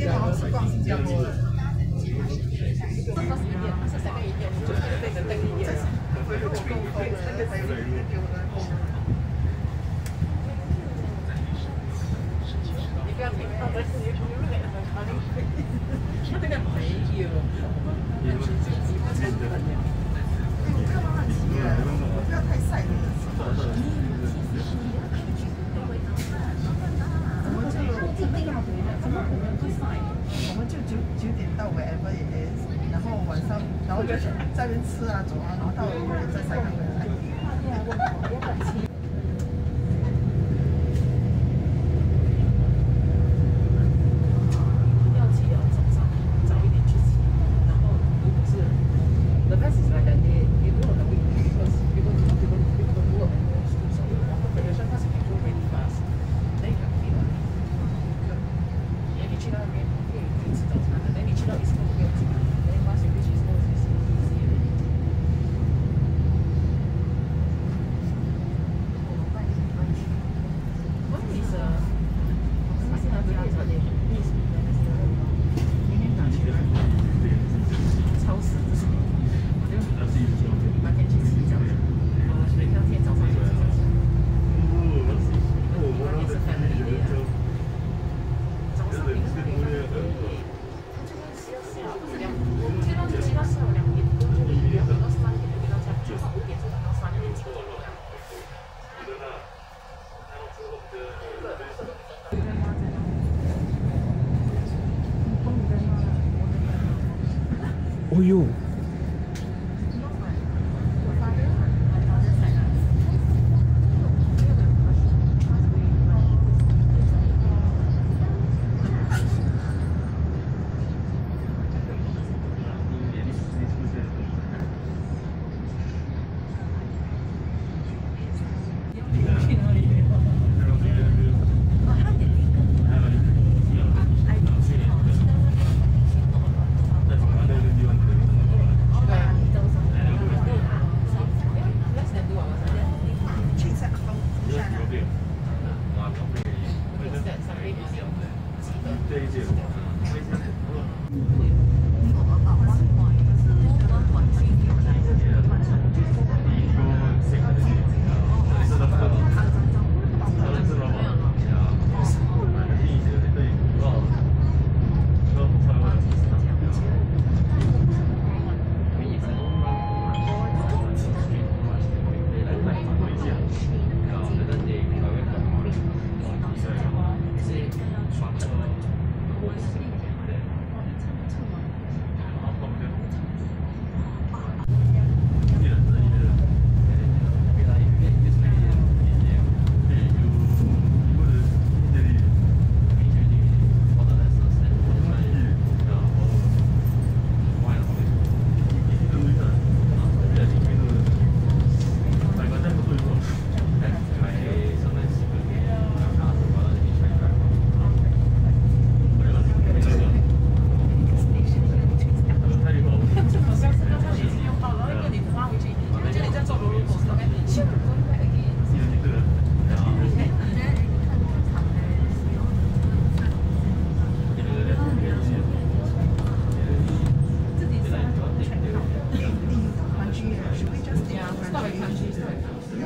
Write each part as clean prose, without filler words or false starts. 哦呦！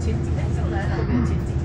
前几天就来了，后面前几天。